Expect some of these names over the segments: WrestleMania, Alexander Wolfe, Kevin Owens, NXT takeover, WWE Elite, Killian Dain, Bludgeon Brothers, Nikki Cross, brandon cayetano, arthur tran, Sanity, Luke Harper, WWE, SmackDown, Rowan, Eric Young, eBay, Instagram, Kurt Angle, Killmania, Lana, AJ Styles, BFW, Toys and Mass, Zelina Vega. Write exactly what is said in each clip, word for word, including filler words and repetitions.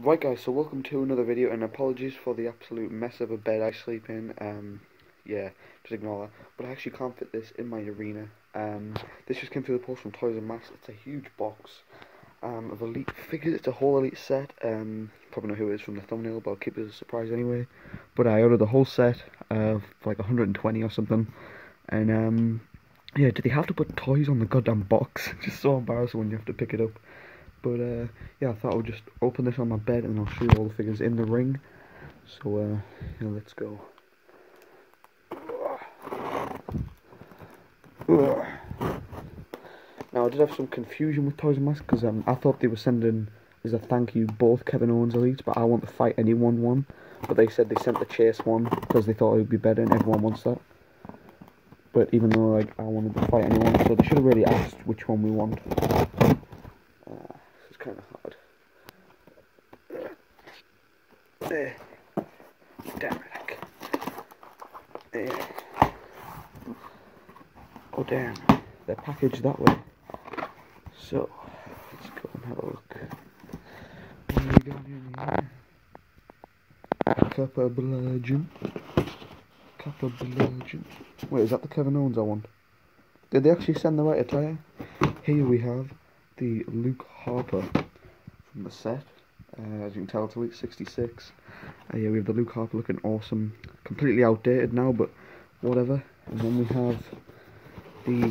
Right guys, so welcome to another video, and apologies for the absolute mess of a bed I sleep in. Um, yeah, just ignore that. But I actually can't fit this in my arena. Um, this just came through the post from Toys and Mass. It's a huge box um, of Elite figures. It's a whole Elite set. Um, probably know who it is from the thumbnail, but I'll keep it as a surprise anyway. But I ordered the whole set uh, for like a hundred and twenty or something. And um, yeah, did they have to put toys on the goddamn box? Just so embarrassing when you have to pick it up. But uh, yeah, I thought I would just open this on my bed and I'll show you all the figures in the ring. So uh, yeah, let's go. Now I did have some confusion with Toys and Mass because um, I thought they were sending as a thank you both Kevin Owens Elites, but I want the Fight Anyone one. But they said they sent the Chase one because they thought it would be better and everyone wants that. But even though like I wanted the Fight Anyone, so they should have really asked which one we want. Kind of hard. There. Damn it. There. Oh damn. They're packaged that way. So let's go and have a look. What have we got in here? Copper Bludgeon. Copper Bludgeon. Wait, is that the Kevin Owens I want? Did they actually send the right attire? Here we have the Luke Harper from the set. Uh, as you can tell, it's Elite sixty-six. Uh, yeah, we have the Luke Harper looking awesome. Completely outdated now, but whatever. And then we have the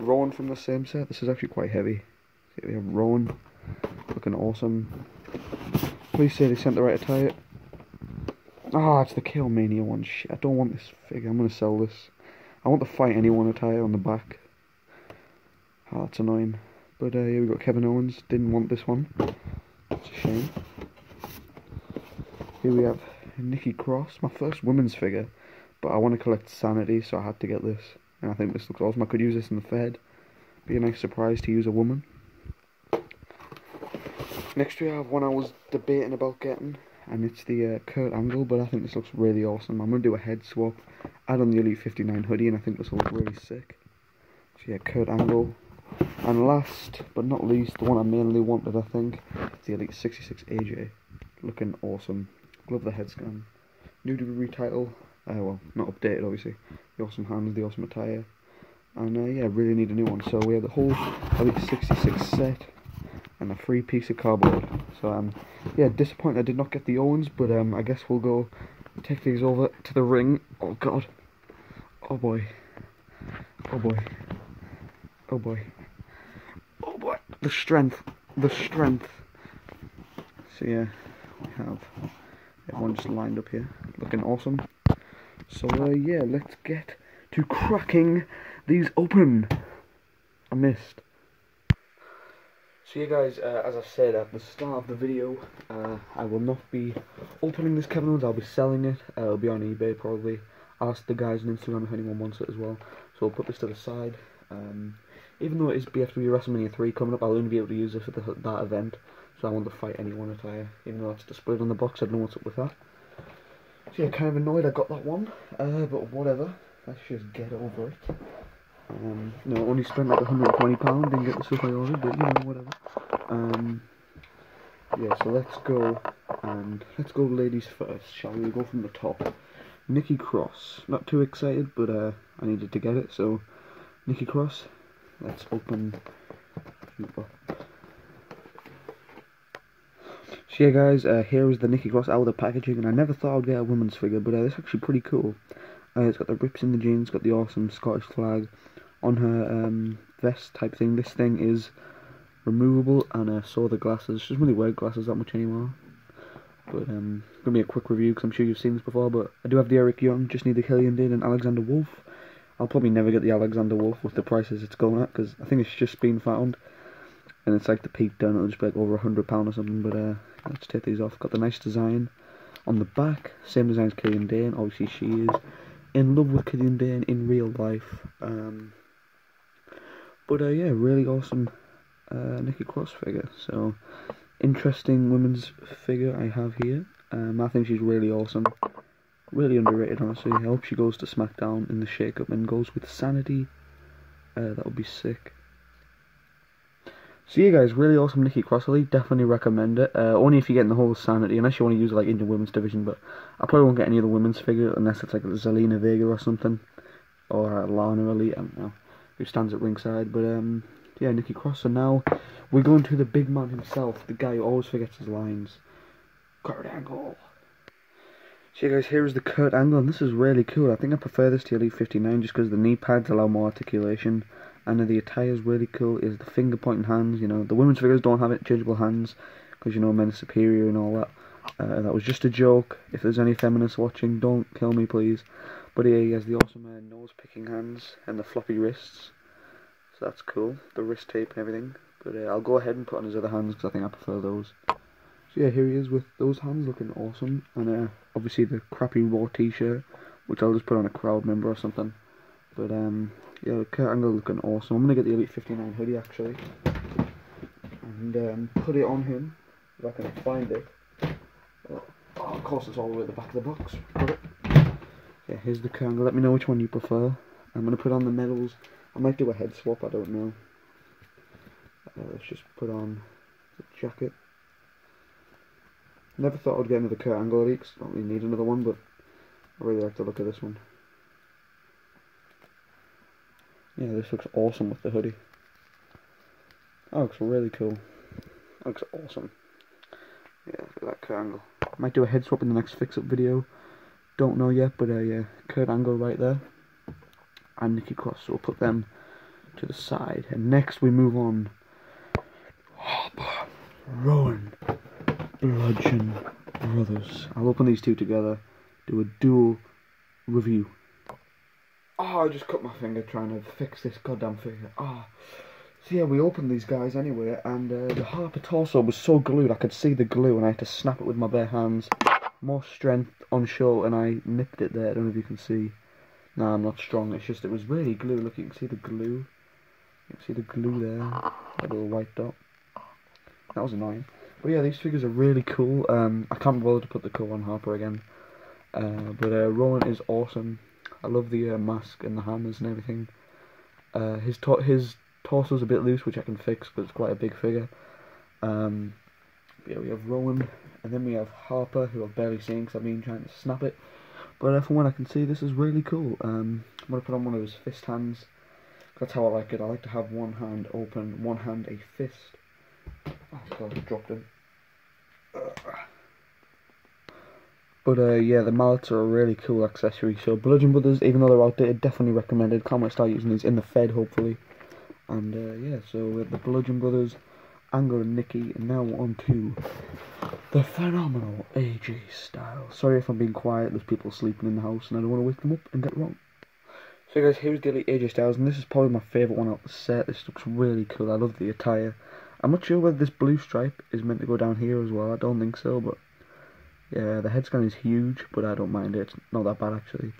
Rowan from the same set. This is actually quite heavy. Here we have Rowan looking awesome. Please say they sent the right attire. Ah, oh, it's the Killmania one. Shit, I don't want this figure. I'm going to sell this. I want the Fight Anyone attire on the back. Oh, that's annoying. But uh, yeah, we got Kevin Owens. Didn't want this one. It's a shame. Here we have Nikki Cross, my first women's figure. But I want to collect Sanity, so I had to get this. And I think this looks awesome. I could use this in the Fed. Be a nice surprise to use a woman. Next we have one I was debating about getting, and it's the uh, Kurt Angle. But I think this looks really awesome. I'm going to do a head swap. Add on the Elite fifty-nine hoodie, and I think this will look really sick. So yeah, Kurt Angle. And last but not least, the one I mainly wanted, I think, is the Elite sixty-six A J. Looking awesome. Love the head scan. New W W E title. Uh, well, not updated, obviously. The awesome hands, the awesome attire. And uh, yeah, really need a new one. So we have the whole Elite sixty-six set and a free piece of cardboard. So um, yeah, disappointed I did not get the Owens, but um, I guess we'll go take these over to the ring. Oh god. Oh boy. Oh boy. Oh boy. Oh boy. The strength. The strength. So yeah, we have everyone just lined up here. Looking awesome. So uh, yeah, let's get to cracking these open. I missed. So yeah guys, uh, as I said at the start of the video, uh, I will not be opening this Kevin Owens. I'll be selling it. Uh, it'll be on eBay probably. I'll ask the guys on Instagram if anyone wants it as well. So I'll put this to the side. Um, even though it is B F W WrestleMania three coming up, I'll only be able to use it for the, that event, so I want to Fight Anyone attire. Even though that's displayed on the box, I don't know what's up with that. So yeah, kind of annoyed I got that one, uh, but whatever, let's just get over it. Um, you know, only spent like a hundred and twenty pounds, didn't get the stuff I ordered, but you know, whatever. Um, yeah, so let's go, and let's go ladies first, shall we? Go from the top. Nikki Cross, not too excited, but uh, I needed to get it, so Nikki Cross, let's open you up. So yeah guys, uh, here is the Nikki Cross out of the packaging, and I never thought I'd get a women's figure, but uh, it's actually pretty cool. Uh, it's got the rips in the jeans, got the awesome Scottish flag on her um, vest type thing. This thing is removable, and uh, so are the glasses. She doesn't really wear glasses that much anymore. But um, it's going to be a quick review, because I'm sure you've seen this before, but I do have the Eric Young, just need the Killian Dain and Alexander Wolfe. I'll probably never get the Alexander Wolfe with the prices it's going at, because I think it's just been found. And it's like the peak done, it'll just be like over a hundred pounds or something, but uh, let's take these off. Got the nice design on the back, same design as Killian Dain. Obviously she is in love with Killian Dain in real life. Um, but uh, yeah, really awesome uh, Nikki Cross figure. So, interesting women's figure I have here. Um, I think she's really awesome. Really underrated, honestly. I hope she goes to SmackDown in the shake-up and goes with Sanity. Uh, that would be sick. So yeah guys, really awesome Nikki Cross league, definitely recommend it, uh, only if you're getting the whole Sanity, unless you want to use like Indian women's division, but I probably won't get any of the women's figure unless it's like Zelina Vega or something, or uh, Lana Elite, I don't know, who stands at ringside, but um, yeah, Nikki Cross, and now we're going to the big man himself, the guy who always forgets his lines, Kurt Angle. So yeah guys, here is the Kurt Angle, and this is really cool. I think I prefer this to Elite fifty-nine just because the knee pads allow more articulation, and the attire is really cool. Is the finger pointing hands, you know, the women's figures don't have interchangeable hands because, you know, men are superior and all that. Uh, that was just a joke. If there's any feminists watching, don't kill me please. But yeah, he has the awesome uh, nose picking hands and the floppy wrists, so that's cool, the wrist tape and everything. But uh, I'll go ahead and put on his other hands because I think I prefer those. Yeah, here he is with those hands looking awesome, and uh, obviously the crappy Raw t-shirt, which I'll just put on a crowd member or something. But um, yeah, Kurt Angle looking awesome. I'm going to get the Elite fifty-nine hoodie actually, and um, put it on him, if I can find it. Oh, of course it's all the way at the back of the box. Yeah, here's the Kurt Angle, let me know which one you prefer. I'm going to put on the medals, I might do a head swap, I don't know. Uh, let's just put on the jacket. Never thought I'd get another Kurt Angle Elite, because I don't really need another one, but I really like the look of this one. Yeah, this looks awesome with the hoodie. That looks really cool. That looks awesome. Yeah, look at that Kurt Angle. Might do a head swap in the next fix-up video. Don't know yet, but uh, yeah, Kurt Angle right there. And Nikki Cross, so we'll put them to the side. And next we move on. Harper, Rowan, Bludgeon Brothers. I'll open these two together, do a dual review. Oh, I just cut my finger trying to fix this goddamn figure. Ah, oh. So yeah, we opened these guys anyway, and uh, the Harper torso was so glued I could see the glue, and I had to snap it with my bare hands. More strength on show, and I nipped it there. I don't know if you can see. Nah, I'm not strong. It's just it was really glue. Look, you can see the glue. You can see the glue there. That little white dot. That was annoying. But yeah, these figures are really cool. Um, I can't bother to put the coat on Harper again. Uh, but uh, Rowan is awesome. I love the uh, mask and the hammers and everything. Uh, his to his torso's a bit loose, which I can fix, but it's quite a big figure. Um, yeah, we have Rowan, and then we have Harper, who I've barely seen because I've been trying to snap it. But uh, from what I can see, this is really cool. Um, I'm going to put on one of his fist hands. That's how I like it. I like to have one hand open, one hand a fist. Oh god, I dropped him. But uh, yeah, the mallets are a really cool accessory. So Bludgeon Brothers, even though they're outdated, definitely recommended. Can't wait to start using these in the Fed, hopefully. And uh, yeah, so we have the Bludgeon Brothers, Angle and Nikki, and now on to the phenomenal A J Styles. Sorry if I'm being quiet, there's people sleeping in the house and I don't want to wake them up and get it wrong. So guys, here's the Elite A J Styles, and this is probably my favourite one out of the set. This looks really cool, I love the attire. I'm not sure whether this blue stripe is meant to go down here as well, I don't think so, but yeah, the head scan is huge, but I don't mind it, it's not that bad actually.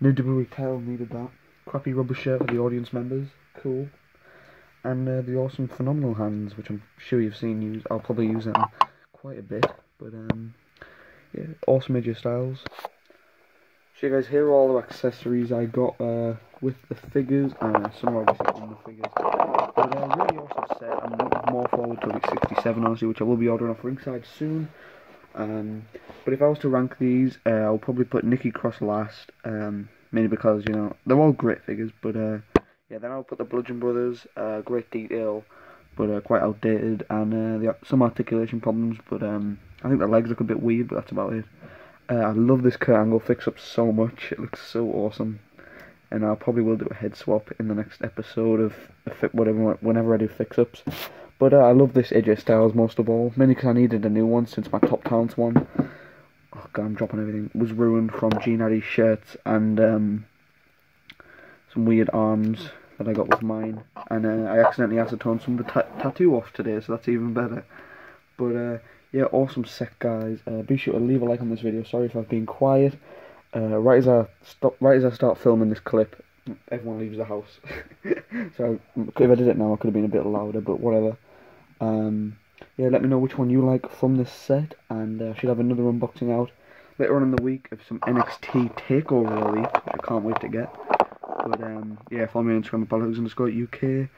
New W W E title, needed that. Crappy rubber shirt for the audience members, cool. And uh, the awesome phenomenal hands, which I'm sure you've seen used, I'll probably use them quite a bit, but um, yeah, awesome A J Styles. So guys, here are all the accessories I got uh, with the figures, and uh, some are obviously on the figures. But uh, really awesome set. I'm looking more forward to like sixty-seven honestly, which I will be ordering off ringside soon. Um, but if I was to rank these, uh, I'll probably put Nikki Cross last, um, mainly because, you know, they're all great figures, but uh, yeah, then I'll put the Bludgeon Brothers, uh, great detail, but uh, quite outdated, and uh, they have some articulation problems, but um, I think the legs look a bit weird, but that's about it. Uh, I love this Kurt Angle fix-up so much, it looks so awesome, and I probably will do a head swap in the next episode of whatever, whenever I do fix-ups. But uh, I love this A J Styles most of all, mainly because I needed a new one since my Top Talents one, oh god I'm dropping everything, was ruined from Gene Addy's shirts and um, some weird arms that I got with mine, and uh, I accidentally acetone some of the ta tattoo off today, so that's even better. But uh, yeah, awesome set guys, uh, be sure to leave a like on this video, sorry if I've been quiet, uh, right, as I stop, right as I start filming this clip, everyone leaves the house, so if I did it now I could have been a bit louder, but whatever. Um, yeah, let me know which one you like from this set, and I uh, should have another unboxing out later on in the week of some N X T takeover Elite, which I can't wait to get. But um, yeah, follow me on Instagram at Alex underscore U K.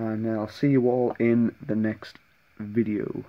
and I'll see you all in the next video.